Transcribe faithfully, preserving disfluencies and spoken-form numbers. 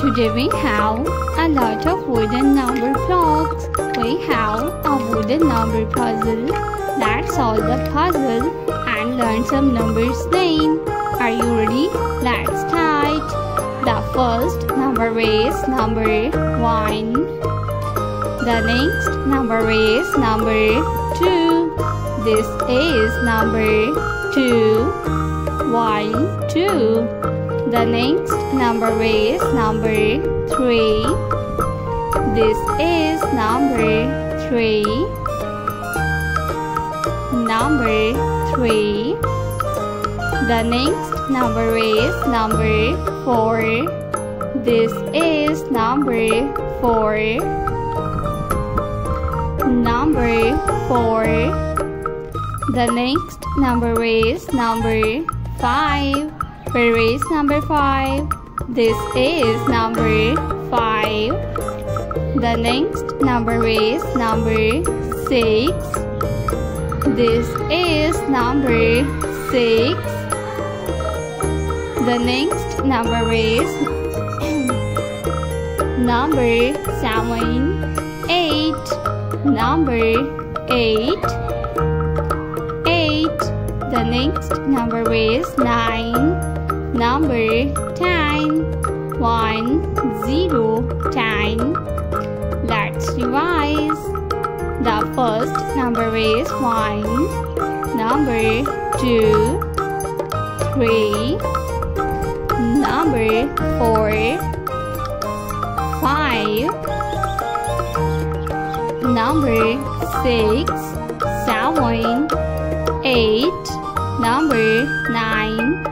Today we have a lot of wooden number blocks. We have a wooden number puzzle. Let's solve the puzzle and learn some numbers name. Are you ready? Let's start. The first number is number one. The next number is number two. This is number two. One, two. The next number is number three. This is number three. Number three. The next number is number four. This is number four. Number four. The next number is number five. Where is number five? This is number five. The next number is number six. This is number six. The next number is number seven, eight. Number eight. Eight. The next number is nine. Number ten, one, zero, ten. Let's revise. The first number is one, number two, three, number four, five, number six, seven, eight, number nine,